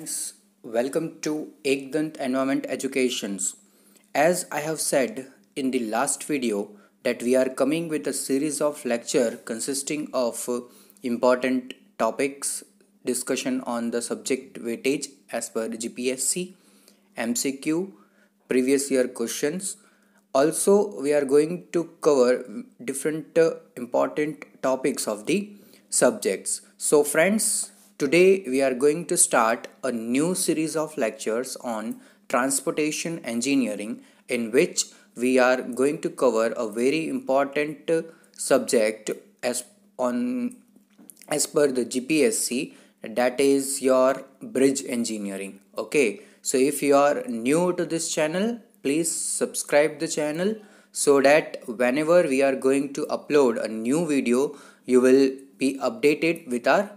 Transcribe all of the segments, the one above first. Friends, welcome to Ekdant Environment Educations. As I have said in the last video that we are coming with a series of lecture consisting of important topics, discussion on the subject weightage as per GPSC, MCQ, previous year questions. Also, we are going to cover different important topics of the subjects. So friends, today we are going to start a new series of lectures on transportation engineering, in which we are going to cover a very important subject as per the GPSC, that is your bridge engineering. Okay, so if you are new to this channel, please subscribe the channel so that whenever we are going to upload a new video, you will be updated with our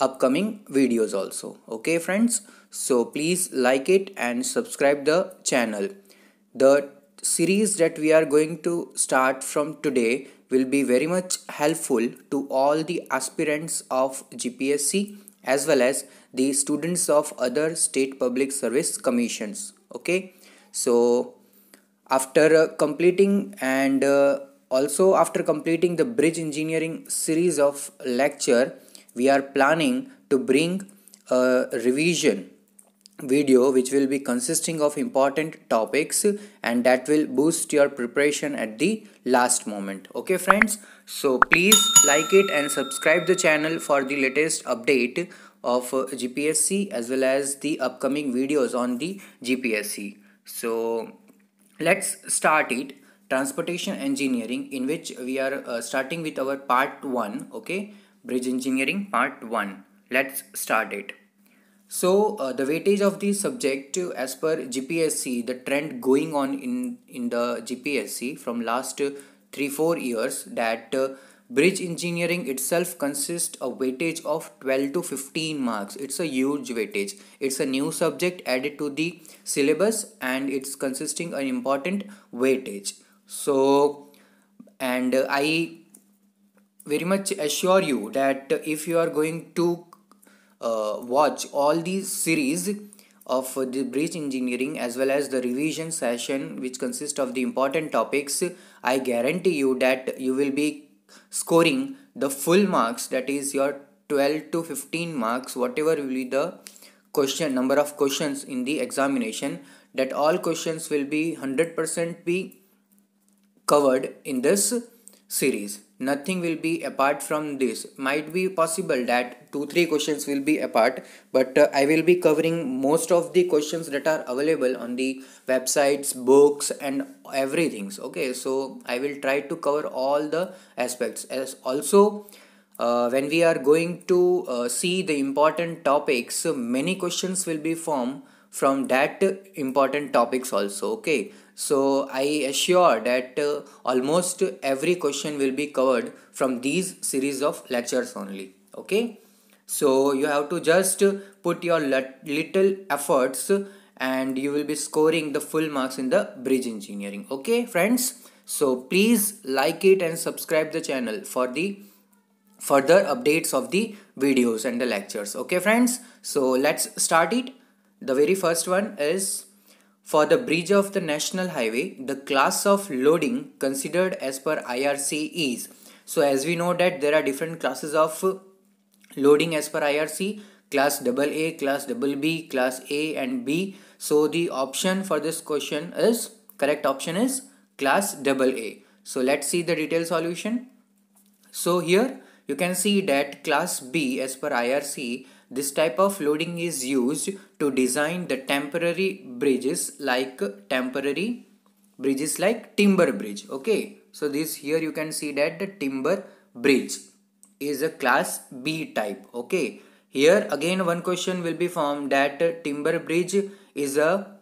upcoming videos also. Okay friends, so please like it and subscribe the channel. The series that we are going to start from today will be very much helpful to all the aspirants of GPSC as well as the students of other state public service commissions. Okay, so after completing and also after completing the bridge engineering series of lecture, we are planning to bring a revision video which will be consisting of important topics, and that will boost your preparation at the last moment. Okay friends, so please like it and subscribe the channel for the latest update of GPSC as well as the upcoming videos on the GPSC. So let's start it. Transportation engineering, in which we are starting with our part 1. Okay, bridge engineering part 1. Let's start it. So the weightage of the subject as per GPSC, the trend going on in the GPSC from last 3-4 years, that bridge engineering itself consists a weightage of 12 to 15 marks. It's a huge weightage. It's a new subject added to the syllabus and it's consisting an important weightage. So, and I very much assure you that if you are going to watch all these series of the bridge engineering as well as the revision session which consists of the important topics, I guarantee you that you will be scoring the full marks, that is your 12 to 15 marks, whatever will be the question, number of questions in the examination, that all questions will be 100% be covered in this series. Nothing will be apart from this. Might be possible that 2-3 questions will be apart, but I will be covering most of the questions that are available on the websites, books and everything. Okay, so I will try to cover all the aspects. As also when we are going to see the important topics, many questions will be formed from that important topics also. Okay, so I assure that almost every question will be covered from these series of lectures only. Okay, so you have to just put your little efforts and you will be scoring the full marks in the bridge engineering. Okay friends, so please like it and subscribe the channel for the further updates of the videos and the lectures. Okay friends, so let's start it. The very first one is: for the bridge of the national highway, the class of loading considered as per IRC is. So as we know that there are different classes of loading as per IRC, class AA, class BB, class A and B. So the option for this question is, correct option is class AA. So let's see the detailed solution. So here you can see that class B as per IRC, this type of loading is used to design the temporary bridges, like timber bridge. Okay, so this here you can see that the timber bridge is a class B type. Okay, here again one question will be formed, that timber bridge is a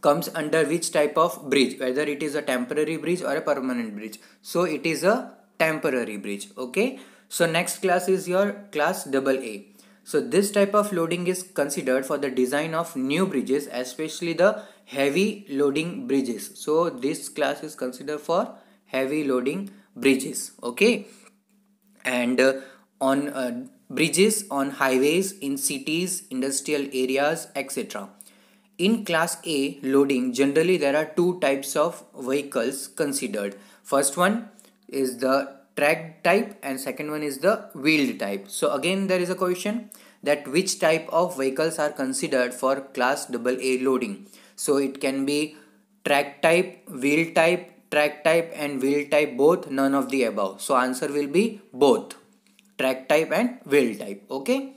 comes under which type of bridge, whether it is a temporary bridge or a permanent bridge. So it is a temporary bridge. Okay, so next class is your class AA. So this type of loading is considered for the design of new bridges, especially the heavy loading bridges. So this class is considered for heavy loading bridges. Okay, and on bridges on highways, in cities, industrial areas, etc. In class A loading, generally there are two types of vehicles considered. First one is the tracked type and second one is the wheeled type. So again there is a question that which type of vehicles are considered for class AA loading. So it can be track type, wheel type, track type and wheel type both, none of the above. So answer will be both, track type and wheel type. Okay.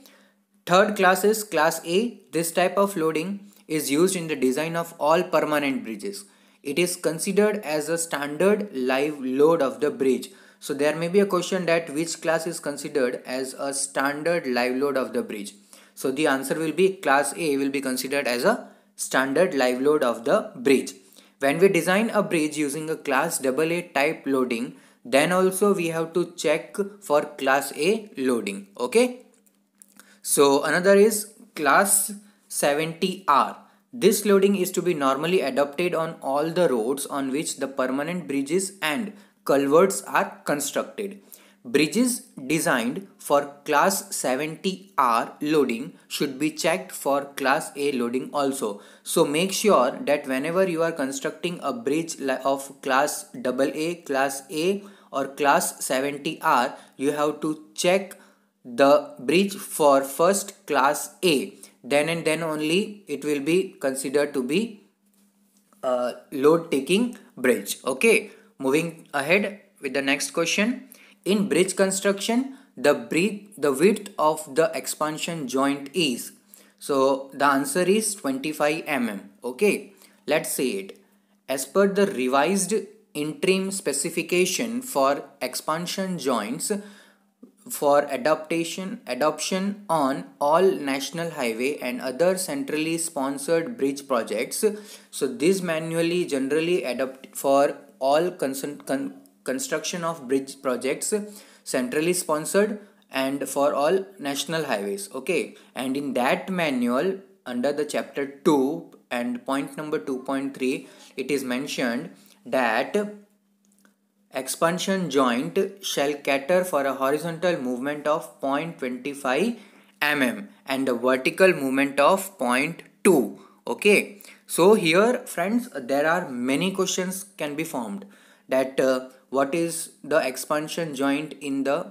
Third class is class A. This type of loading is used in the design of all permanent bridges. It is considered as a standard live load of the bridge. So there may be a question that which class is considered as a standard live load of the bridge. So the answer will be class A will be considered as a standard live load of the bridge. When we design a bridge using a class AA type loading, then also we have to check for class A loading. Okay. So another is class 70R. This loading is to be normally adopted on all the roads on which the permanent bridges and culverts are constructed. Bridges designed for class 70R loading should be checked for class A loading also. So make sure that whenever you are constructing a bridge of class AA, class A or class 70R, you have to check the bridge for first class A. Then and then only it will be considered to be a load taking bridge. Okay, moving ahead with the next question. In bridge construction, the width of the expansion joint is. So the answer is 25 mm. Okay, let's see it. As per the revised interim specification for expansion joints for adoption on all national highway and other centrally sponsored bridge projects. So this manually generally adopt for all construction of bridge projects centrally sponsored and for all national highways. Okay, and in that manual under the chapter 2 and point number 2.3, it is mentioned that expansion joint shall cater for a horizontal movement of 0.25 mm and a vertical movement of 0.2. Okay, so here friends, there are many questions can be formed that what is the expansion joint in the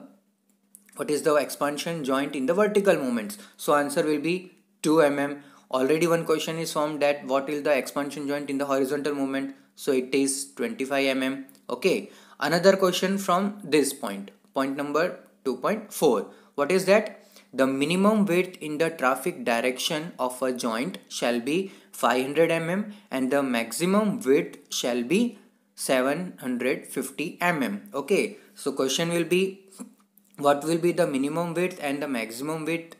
vertical movements. So answer will be 2 mm. Already one question is formed that what is the expansion joint in the horizontal movement. So it is 25 mm. Okay. Another question from this point number 2.4. What is that? The minimum width in the traffic direction of a joint shall be 500 mm and the maximum width shall be 750 mm. Okay. So question will be what will be the minimum width and the maximum width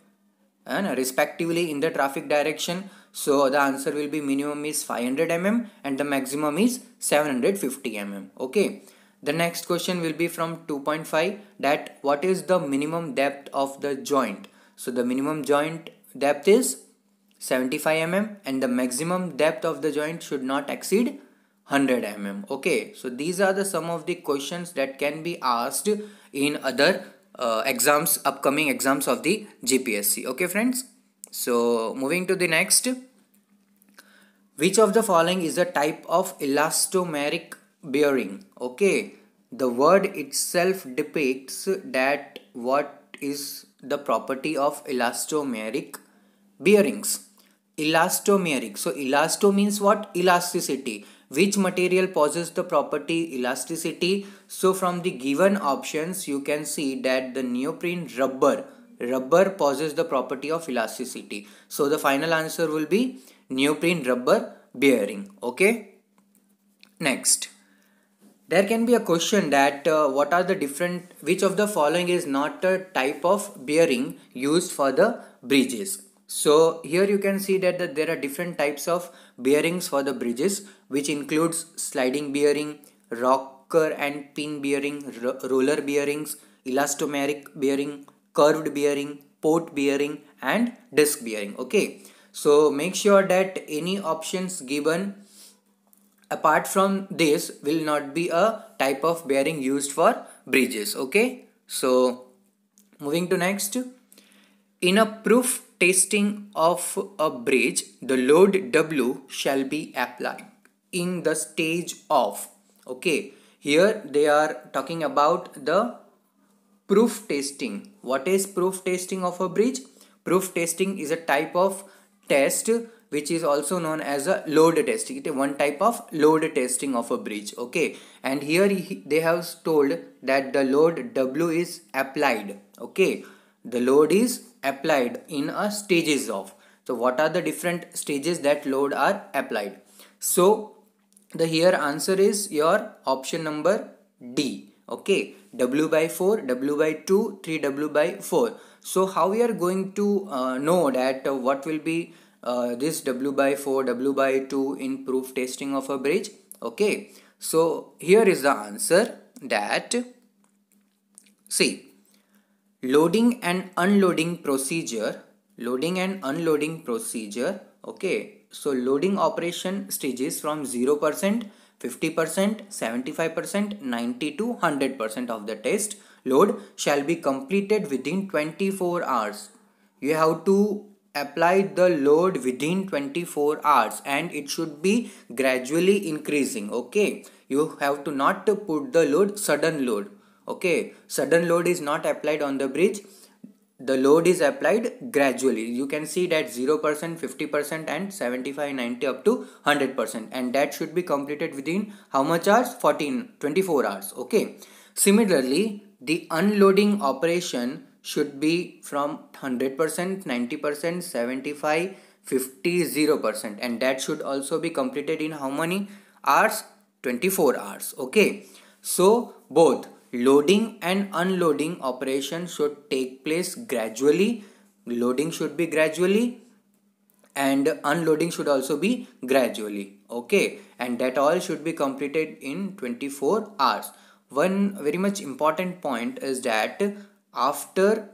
and respectively in the traffic direction. So the answer will be minimum is 500 mm and the maximum is 750 mm. Okay. The next question will be from 2.5 that what is the minimum depth of the joint. So the minimum joint depth is 75 mm and the maximum depth of the joint should not exceed 100 mm. Okay. So these are the some of the questions that can be asked in other exams, upcoming exams of the GPSC. Okay friends. So moving to the next. Which of the following is a type of elastomeric bearing? Okay, the word itself depicts that what is the property of elastomeric bearings. Elastomeric. So elasto means what? Elasticity. Which material possesses the property elasticity? So from the given options you can see that the neoprene rubber possesses the property of elasticity. So the final answer will be neoprene rubber bearing. Okay. Next, there can be a question that which of the following is not a type of bearing used for the bridges. So here you can see that, there are different types of bearings for the bridges, which includes sliding bearing, rocker and pin bearing, roller bearings, elastomeric bearing, curved bearing, port bearing and disc bearing. Okay, so make sure that any options given apart from this will not be a type of bearing used for bridges. Okay, so moving to next. In a proof testing of a bridge, the load W shall be applied in the stage of. Okay, here they are talking about the proof testing. What is proof testing of a bridge? Proof testing is a type of test which is also known as a load testing. It is one type of load testing of a bridge. Okay, and here they have told that the load W is applied. Okay, the load is applied in a stages of. So what are the different stages that load are applied? So the here answer is your option number D. Okay, W by 4, W by 2, 3W by 4. So how we are going to know that what will be this W by 4, W by 2 in proof testing of a bridge? Okay, so here is the answer that see, loading and unloading procedure, okay. So loading operation stages from 0%, 50%, 75%, 90 to 100% of the test load shall be completed within 24 hours. You have to apply the load within 24 hours and it should be gradually increasing. Okay, you have to not put the load sudden load. Okay, sudden load is not applied on the bridge. The load is applied gradually. You can see that 0%, 50% and 75, 90 up to 100%. And that should be completed within how much hours? 24 hours. Okay. Similarly, the unloading operation should be from 100%, 90%, 75, 50, 0%. And that should also be completed in how many hours? 24 hours. Okay. So, both loading and unloading operation should take place gradually. Loading should be gradually and unloading should also be gradually. Okay, and that all should be completed in 24 hours. One very much important point is that after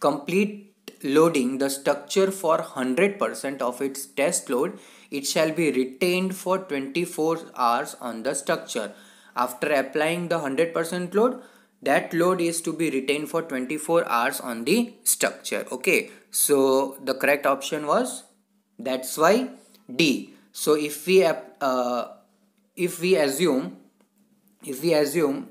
complete loading, the structure for 100% of its test load, it shall be retained for 24 hours on the structure. After applying the 100% load, that load is to be retained for 24 hours on the structure. Okay, so the correct option was, that's why, D. So if we assume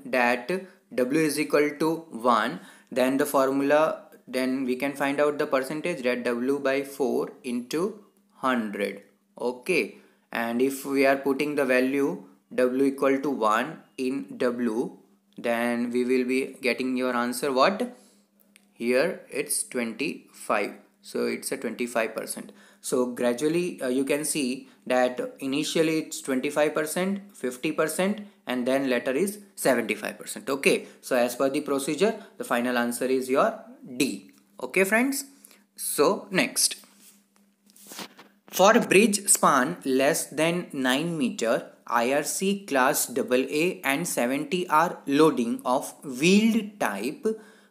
that W is equal to 1, then the formula, then we can find out the percentage, that W by 4 into 100. Okay, and if we are putting the value W equal to 1 in W, then we will be getting your answer what? Here it's 25. So it's a 25%. So gradually you can see that initially it's 25%, 50% and then later is 75%. Okay. So as per the procedure, the final answer is your D. Okay friends. So next. For bridge span less than 9 meter, IRC class AA and 70 are loading of wheeled type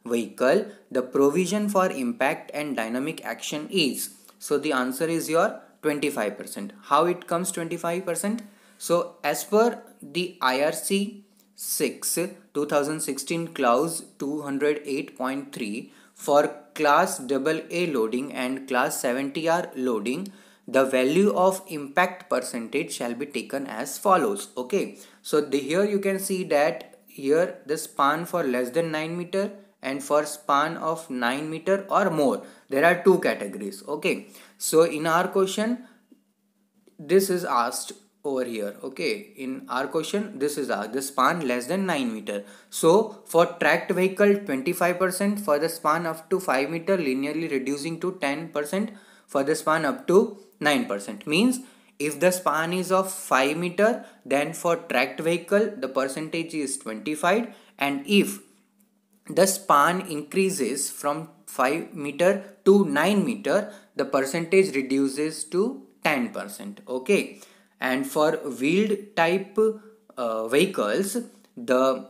vehicle, the provision for impact and dynamic action is. So the answer is your 25%. How it comes 25%? So as per the IRC 6 2016 clause 208.3, for class AA loading and class 70R loading, the value of impact percentage shall be taken as follows. Okay, so here you can see that here the span for less than 9 meter and for span of 9 meter or more, there are two categories. Okay, so in our question this is asked over here. Okay, in our question this is the span less than 9 meter. So for tracked vehicle 25%, for the span up to 5 meter linearly reducing to 10%, for the span up to 9%. Means if the span is of 5 meter, then for tracked vehicle the percentage is 25, and if the span increases from 5 meter to 9 meter, the percentage reduces to 10%. Okay, and for wheeled type vehicles the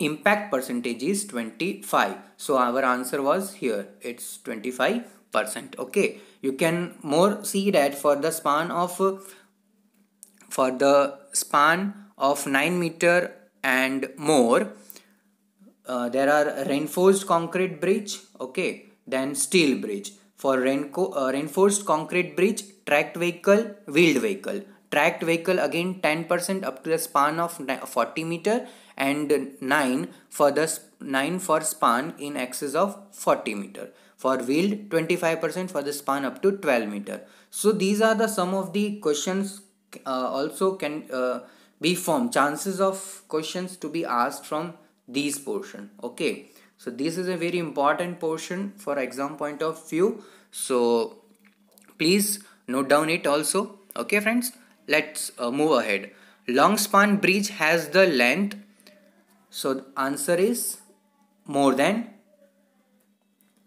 impact percentage is 25. So our answer was here it's 25%. Okay, you can more see that for the span of 9 meter and more, there are reinforced concrete bridge. Okay, Then steel bridge. For reinforced concrete bridge, tracked vehicle, wheeled vehicle. Tracked vehicle again 10% up to the span of 40 meter and 9 for span in excess of 40 meter. For wheeled 25% for the span up to 12 meter. So these are the some of the questions also can be formed. Chances of questions to be asked from these portion. Okay. So this is a very important portion for exam point of view. So please note down it also. Okay friends. Let's move ahead. Long span bridge has the length. So the answer is more than.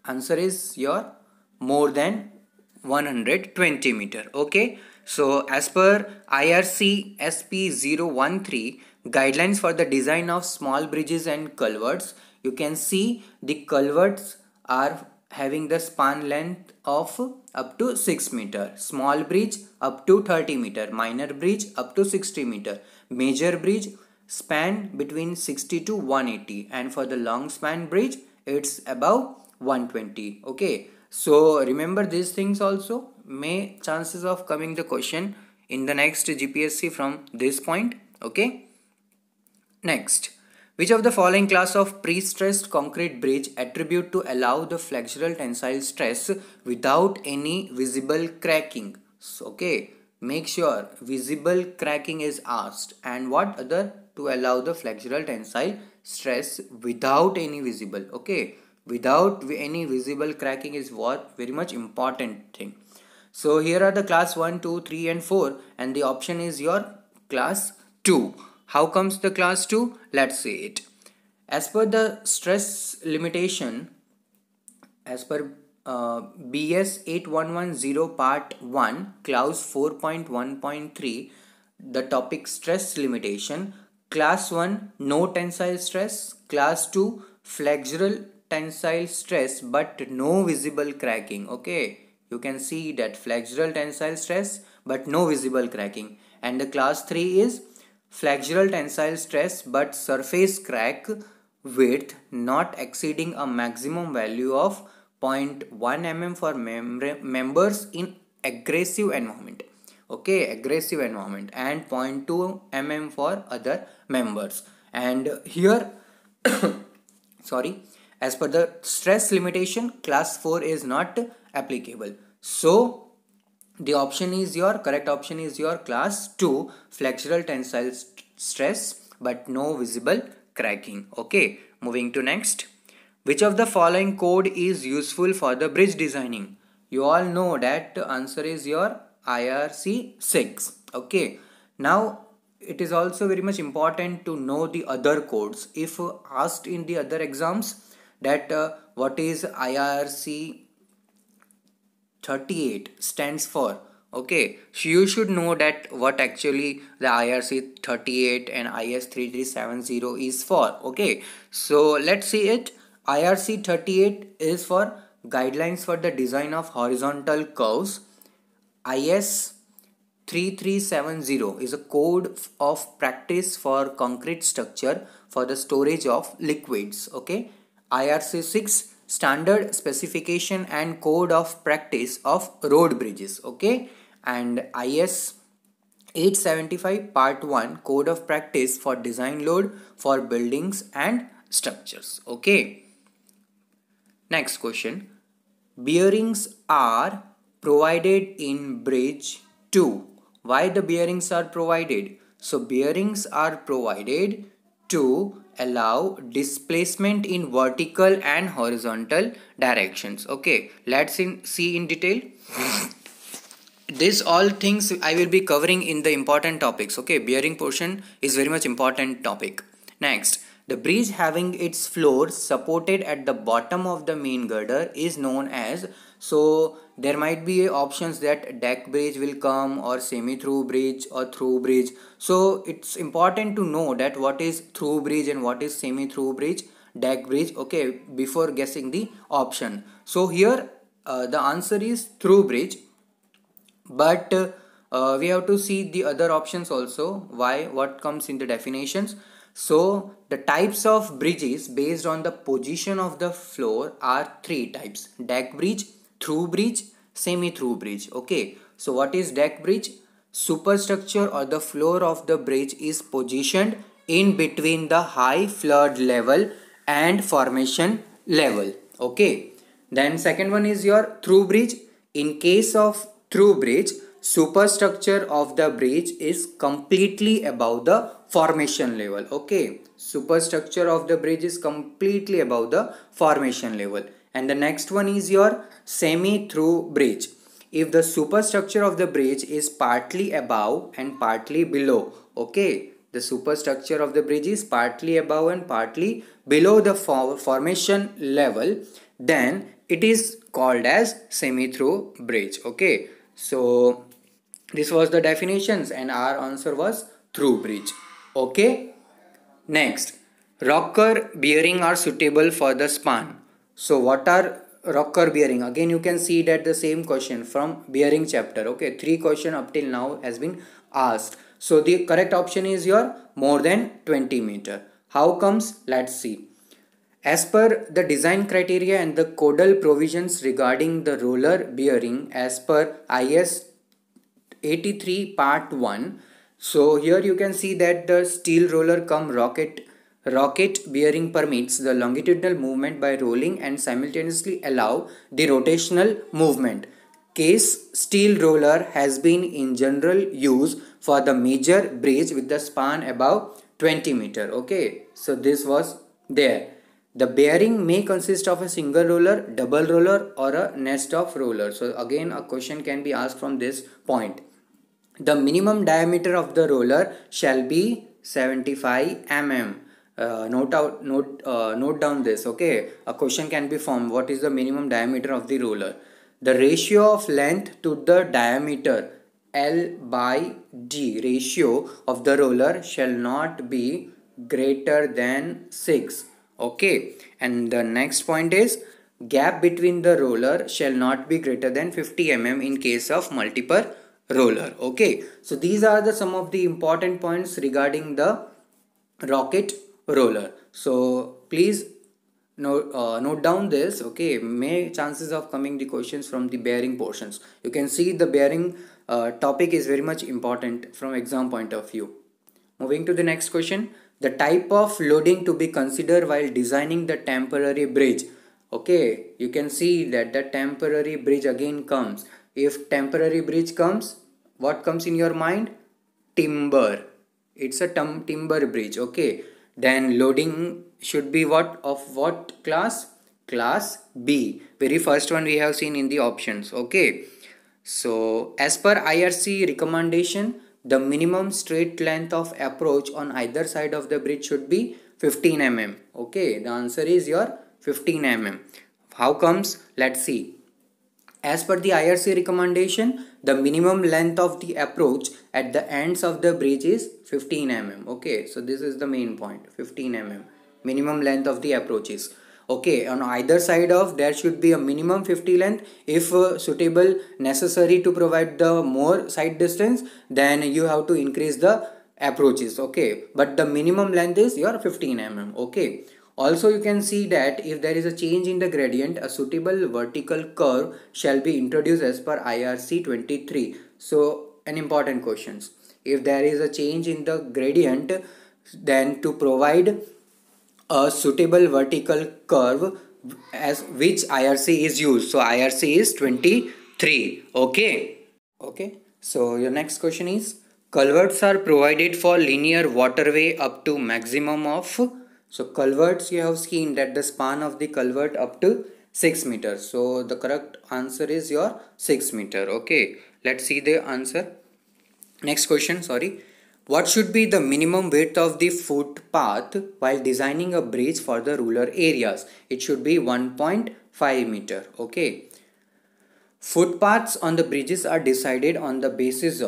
Answer is your more than 120 meter. Okay. So as per IRC SP 013 guidelines for the design of small bridges and culverts, you can see the culverts are having the span length of up to 6 meter, small bridge up to 30 meter, minor bridge up to 60 meter, major bridge span between 60 to 180, and for the long span bridge it's above 120. Okay, so remember these things also. May chances of coming the question in the next GPSC from this point. Okay, next. Which of the following class of pre-stressed concrete bridge attribute to allow the flexural tensile stress without any visible cracking? So, okay, make sure visible cracking is asked, and what other to allow the flexural tensile stress without any visible. Okay, without any visible cracking is what very much important thing. So here are the class 1, 2, 3 and 4, and the option is your class 2. How comes the class 2? Let's see it. As per the stress limitation, as per BS 8110 part 1, clause 4.1.3, the topic stress limitation, class 1 no tensile stress, class 2 flexural tensile stress but no visible cracking. Okay, you can see that flexural tensile stress but no visible cracking, and the class 3 is flexural tensile stress but surface crack width not exceeding a maximum value of 0.1 mm for members in aggressive environment. Okay, aggressive environment, and 0.2 mm for other members. And here sorry, as per the stress limitation, class 4 is not applicable. So the option is your correct option is your class 2, flexural tensile stress but no visible cracking. Okay, moving to next. Which of the following code is useful for the bridge designing? You all know that answer is your IRC 6. Okay, now it is also very much important to know the other codes. If asked in the other exams that what is IRC 38 stands for. Okay, so you should know that what actually the IRC 38 and IS 3370 is for. Okay, so let's see it. IRC 38 is for guidelines for the design of horizontal curves. IS 3370 is a code of practice for concrete structure for the storage of liquids. Okay, IRC 6 standard specification and code of practice of road bridges. Okay, and IS 875 part 1 code of practice for design load for buildings and structures. Okay, next question. Bearings are provided in bridge 2. Why the bearings are provided? So bearings are provided to allow displacement in vertical and horizontal directions. Okay, let's see in detail. This all things I will be covering in the important topics. Okay, bearing portion is very much important topic. Next, the bridge having its floor supported at the bottom of the main girder is known as. So there might be options that deck bridge will come, or semi-through bridge, or through bridge. So it's important to know that what is through bridge and what is semi-through bridge, deck bridge, okay, before guessing the option. So here the answer is through bridge, but we have to see the other options also, why, what comes in the definitions. So the types of bridges based on the position of the floor are three types: deck bridge, through bridge, semi-through bridge. Okay, so what is deck bridge? Superstructure or the floor of the bridge is positioned in between the high flood level and formation level. Okay, then second one is your through bridge. In case of through bridge, superstructure of the bridge is completely above the formation level. Okay, superstructure of the bridge is completely above the formation level. And the next one is your semi-through bridge. If the superstructure of the bridge is partly above and partly below, okay, the superstructure of the bridge is partly above and partly below the formation level, then it is called as semi-through bridge. Okay, so this was the definitions and our answer was through bridge. Okay, next, rocker bearing are suitable for the span. So what are rocker bearing? Again you can see that the same question from bearing chapter. Okay, three question up till now has been asked. So the correct option is your more than 20 meter. How comes? Let's see. As per the design criteria and the codal provisions regarding the roller bearing as per IS 83 part 1. So here you can see that the steel roller cum rocket bearing permits the longitudinal movement by rolling and simultaneously allow the rotational movement. Case steel roller has been in general use for the major bridge with the span above 20 meter. Okay, so this was there. The bearing may consist of a single roller, double roller or a nest of rollers. So again a question can be asked from this point. The minimum diameter of the roller shall be 75 mm. Note down this. Okay, a question can be formed. What is the minimum diameter of the roller? The ratio of length to the diameter L/D ratio of the roller shall not be greater than 6. Okay, and the next point is gap between the roller shall not be greater than 50 mm in case of multiple roller. Okay, so these are the some of the important points regarding the rocket roller. So please note down this. Okay, may chances of coming the questions from the bearing portions. You can see the bearing topic is very much important from exam point of view. Moving to the next question. The type of loading to be considered while designing the temporary bridge. Okay, you can see that the temporary bridge again comes. If temporary bridge comes, what comes in your mind? Timber. It's a timber bridge. Okay, then loading should be what? Of what class? Class B. Very first one we have seen in the options. Okay, so as per IRC recommendation, the minimum straight length of approach on either side of the bridge should be 15 mm. Okay, the answer is your 15 mm. How comes? Let's see. As per the IRC recommendation, the minimum length of the approach at the ends of the bridge is 15 mm. Okay, so this is the main point, 15 mm. Minimum length of the approach is. Okay, on either side of there should be a minimum 50 length. If suitable, necessary to provide the more side distance, then you have to increase the approaches. Okay, but the minimum length is your 15 mm. Okay, also you can see that if there is a change in the gradient, a suitable vertical curve shall be introduced as per IRC 23. So an important question. If there is a change in the gradient, then to provide a suitable vertical curve as which IRC is used. So IRC is 23. Okay. So your next question is, culverts are provided for linear waterway up to maximum of. So culverts, you have seen that the span of the culvert up to 6 meters. So the correct answer is your 6 meter. Okay. Let's see the answer. Next question. Sorry. What should be the minimum width of the footpath while designing a bridge for the rural areas? It should be 1.5 meter. Okay. Footpaths on the bridges are decided on the basis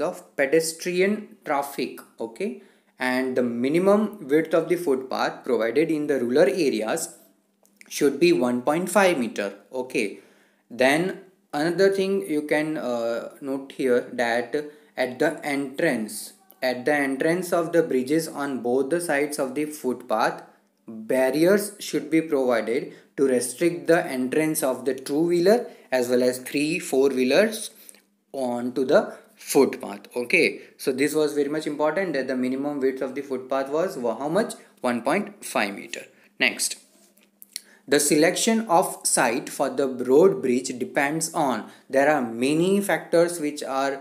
of pedestrian traffic. Okay. And the minimum width of the footpath provided in the rural areas should be 1.5 meter. Okay. Then another thing you can note here that At the entrance of the bridges on both the sides of the footpath, barriers should be provided to restrict the entrance of the two-wheeler as well as 3-4 wheelers onto the footpath. Okay, so this was very much important that the minimum width of the footpath was how much? 1.5 meter. Next, the selection of site for the road bridge depends on, there are many factors which are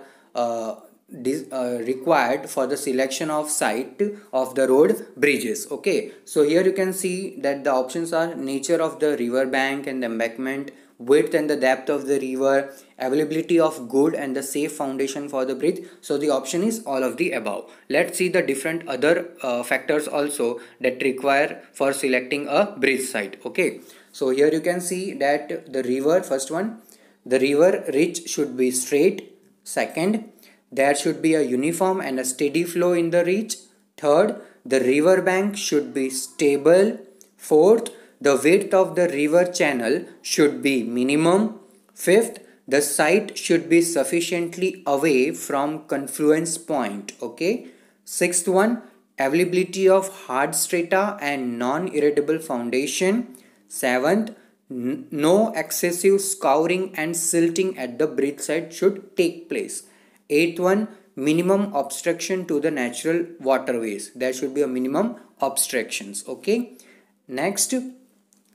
required for the selection of site of the road bridges. Okay, so here you can see that the options are nature of the river bank and the embankment, width and the depth of the river, availability of good and the safe foundation for the bridge. So the option is all of the above. Let's see the different other factors also that require for selecting a bridge site. Okay, so here you can see that the river, first one, the river ridge should be straight. Second, there should be a uniform and a steady flow in the ridge. Third, the river bank should be stable. Fourth, the width of the river channel should be minimum. Fifth, the site should be sufficiently away from confluence point. Okay. Sixth one, availability of hard strata and non-irritable foundation. Seventh, no excessive scouring and silting at the bridge site should take place. Eighth one, minimum obstruction to the natural waterways. There should be a minimum obstructions. Okay. Next,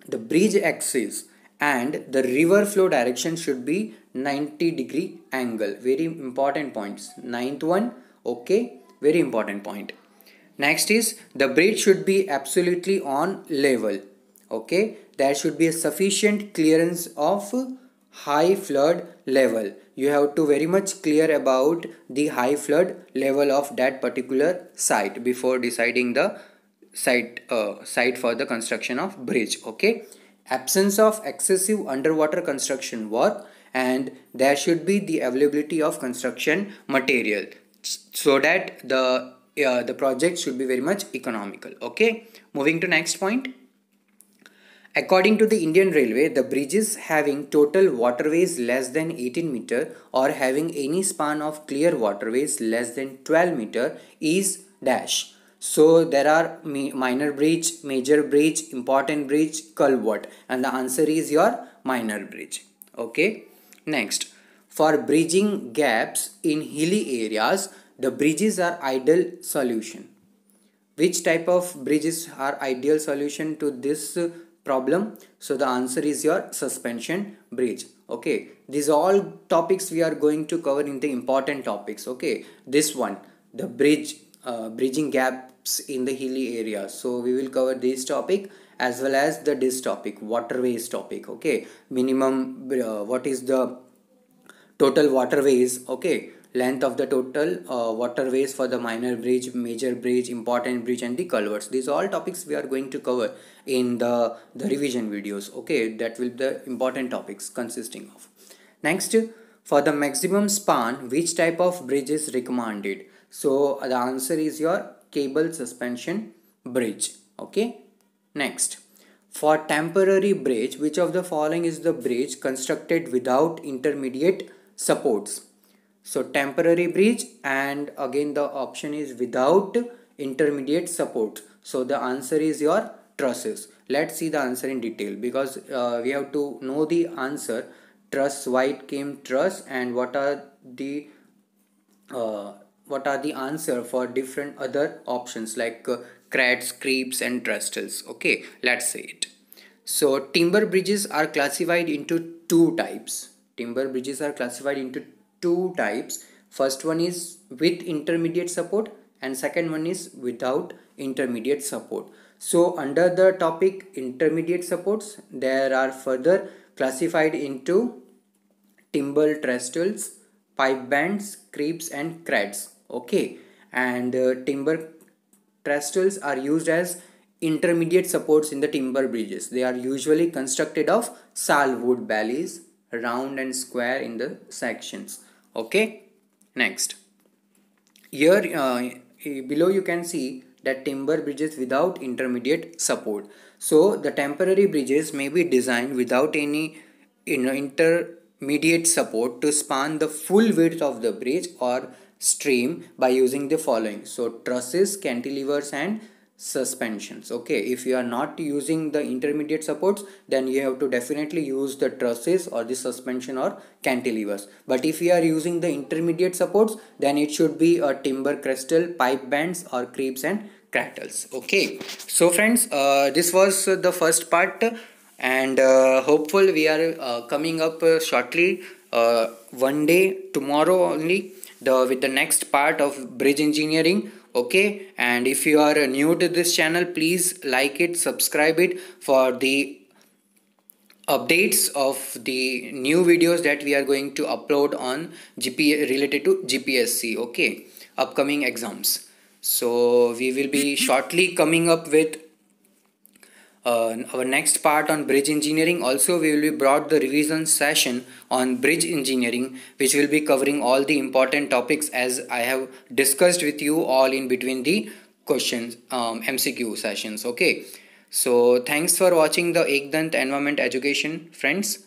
the bridge axis and the river flow direction should be 90-degree angle. Very important points. Ninth one. Okay. Very important point. Next is the bridge should be absolutely on level. Okay. There should be a sufficient clearance of high flood level. You have to very much clear about the high flood level of that particular site before deciding the site for the construction of bridge. Okay. Absence of excessive underwater construction work, and there should be the availability of construction material so that the project should be very much economical. Okay. Moving to next point. According to the Indian Railway, the bridges having total waterways less than 18 meter or having any span of clear waterways less than 12 meter is dash. So there are minor bridge, major bridge, important bridge, culvert, and the answer is your minor bridge. Okay. Next, for bridging gaps in hilly areas, the bridges are ideal solution. Which type of bridges are ideal solution to this problem? So the answer is your suspension bridge. Okay. These are all topics we are going to cover in the important topics. Okay. This one, the bridge, bridging gaps in the hilly area. So we will cover this topic as well as this topic, waterways topic. Okay. Minimum, what is the total waterways? Okay. Length of the total waterways for the minor bridge, major bridge, important bridge, and the culverts. These are all topics we are going to cover in the revision videos. Okay. That will be the important topics consisting of. Next, for the maximum span, which type of bridge is recommended? So the answer is your cable suspension bridge. Okay. Next, for temporary bridge, which of the following is the bridge constructed without intermediate supports? So temporary bridge, and again the option is without intermediate support. So the answer is your trusses. Let's see the answer in detail, because we have to know the answer. Truss, why it came truss, and what are the answer for different other options like crads, creeps, and trestles. Okay, let's see it. So timber bridges are classified into two types. Timber bridges are classified into two types. First one is with intermediate support and second one is without intermediate support. So under the topic intermediate supports, there are further classified into timber trestles, pipe bands, creeps, and crads. Okay. And timber trestles are used as intermediate supports in the timber bridges. They are usually constructed of saal wood ballys, round and square in the sections. Okay. Next, here below you can see that timber bridges without intermediate support. So the temporary bridges may be designed without any intermediate support to span the full width of the bridge or stream by using the following. So trusses, cantilevers and suspensions. Okay, if you are not using the intermediate supports, then you have to definitely use the trusses or the suspension or cantilevers. But if you are using the intermediate supports, then it should be a timber crystal, pipe bands or creeps and crackles. Okay, so friends, this was the first part, and hopeful we are coming up shortly, one day, tomorrow only, with the next part of bridge engineering. Okay, and if you are new to this channel, please like it, subscribe it for the updates of the new videos that we are going to upload on GPSC related to GPSC, okay, upcoming exams. So we will be shortly coming up with our next part on bridge engineering. Also, we will be brought the revision session on bridge engineering, which will be covering all the important topics as I have discussed with you all in between the questions, MCQ sessions. Okay, so thanks for watching the Ekdant Environment Education, friends.